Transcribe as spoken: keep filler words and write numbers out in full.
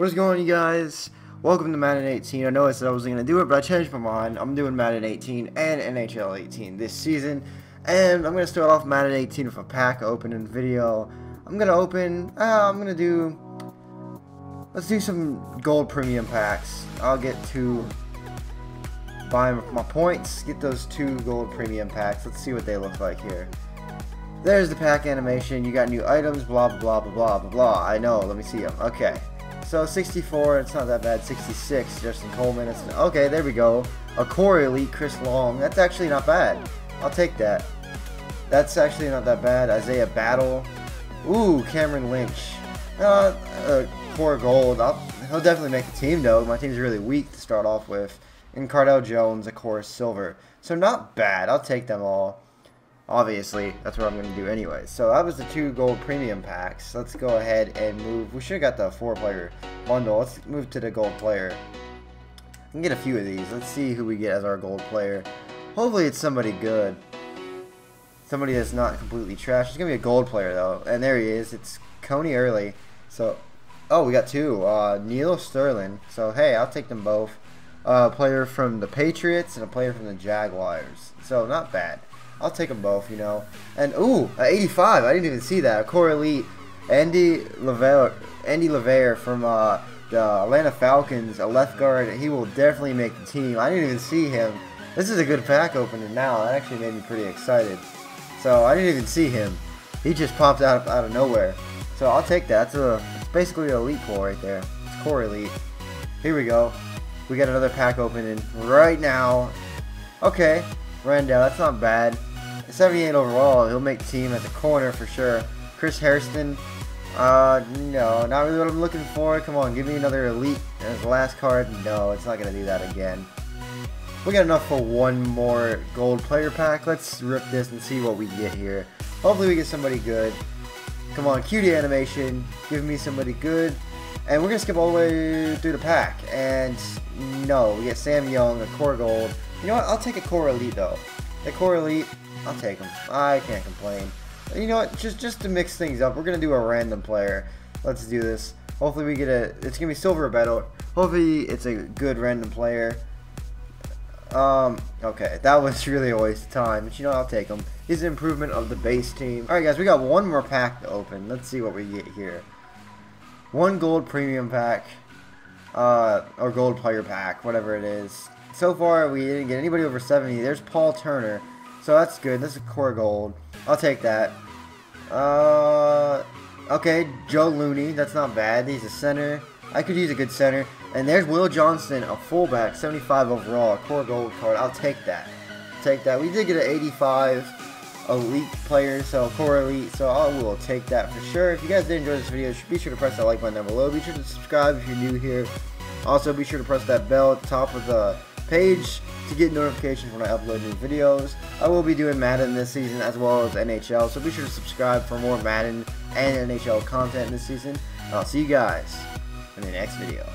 What's going on, you guys? Welcome to Madden eighteen. I know I said I wasn't going to do it, but I changed my mind. I'm doing Madden eighteen and N H L eighteen this season. And I'm going to start off Madden eighteen with a pack opening video. I'm going to open, uh, I'm going to do, let's do some gold premium packs. I'll get to buy them with my points, get those two gold premium packs. Let's see what they look like here. There's the pack animation. You got new items, blah, blah, blah, blah, blah, blah. I know, let me see them. Okay. So sixty-four, it's not that bad. sixty-six, Justin Coleman. It's, okay, there we go. A core elite, Chris Long. That's actually not bad. I'll take that. That's actually not that bad. Isaiah Battle. Ooh, Cameron Lynch. Uh, uh core gold. I'll, he'll definitely make the team though. My team's really weak to start off with. And Cardale Jones, a core silver. So not bad. I'll take them all. Obviously, that's what I'm going to do anyway. So that was the two gold premium packs. Let's go ahead and move. We should have got the four-player bundle. Let's move to the gold player. I can get a few of these. Let's see who we get as our gold player. Hopefully it's somebody good. Somebody that's not completely trash. It's going to be a gold player, though. And there he is. It's Coney Earl. So, oh, we got two. Uh, Neil Sterling. So, hey, I'll take them both. Uh, a player from the Patriots and a player from the Jaguars. So, not bad. I'll take them both, you know. And, ooh, eighty-five. I didn't even see that. A core elite. Andy LaVeyer, Andy LaVeyer from uh, the Atlanta Falcons, a left guard. He will definitely make the team. I didn't even see him. This is a good pack opener now. That actually made me pretty excited. So, I didn't even see him. He just popped out, out of nowhere. So, I'll take that. It's, a, it's basically an elite pool right there. It's core elite. Here we go. We got another pack opening right now. Okay. Randall, that's not bad. seventy-eight overall, he'll make the team as a corner for sure. Chris Hairston, uh, no, not really what I'm looking for. Come on, give me another elite as the last card. No, it's not going to do that again. We got enough for one more gold player pack. Let's rip this and see what we get here. Hopefully we get somebody good. Come on, cutie animation, give me somebody good. And we're going to skip all the way through the pack. And no, we get Sam Young, a core gold. You know what, I'll take a core elite though. A core elite. I'll take them. I can't complain. You know what? Just just to mix things up, we're gonna do a random player. Let's do this. Hopefully we get a. It's gonna be Silver Battle. Hopefully it's a good random player. Um. Okay, that was really a waste of time. But you know what? I'll take them. He's an improvement of the base team. All right, guys, we got one more pack to open. Let's see what we get here. One gold premium pack, uh, or gold player pack, whatever it is. So far, we didn't get anybody over seventy. There's Paul Turner. So that's good. This is core gold. I'll take that. Uh, okay, Joe Looney. That's not bad. He's a center. I could use a good center. And there's Will Johnson, a fullback, seventy-five overall, core gold card. I'll take that. Take that. We did get an eighty-five elite player, so core elite. So I will take that for sure. If you guys did enjoy this video, be sure to press that like button down below. Be sure to subscribe if you're new here. Also, be sure to press that bell at the top of the page to get notifications when I upload new videos. I will be doing Madden this season as well as N H L, so be sure to subscribe for more Madden and N H L content this season. And I'll see you guys in the next video.